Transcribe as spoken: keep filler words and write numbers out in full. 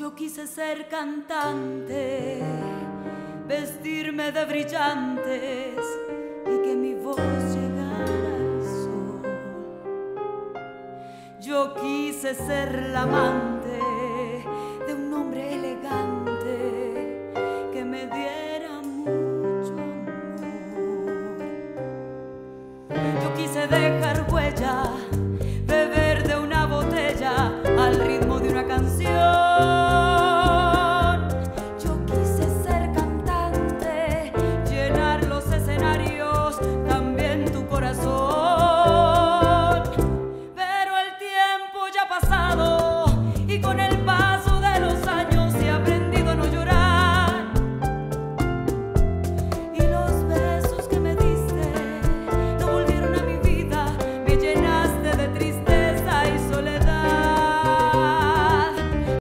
Yo quise ser cantante, vestirme de brillantes y que mi voz llegara al sol. Yo quise ser la amante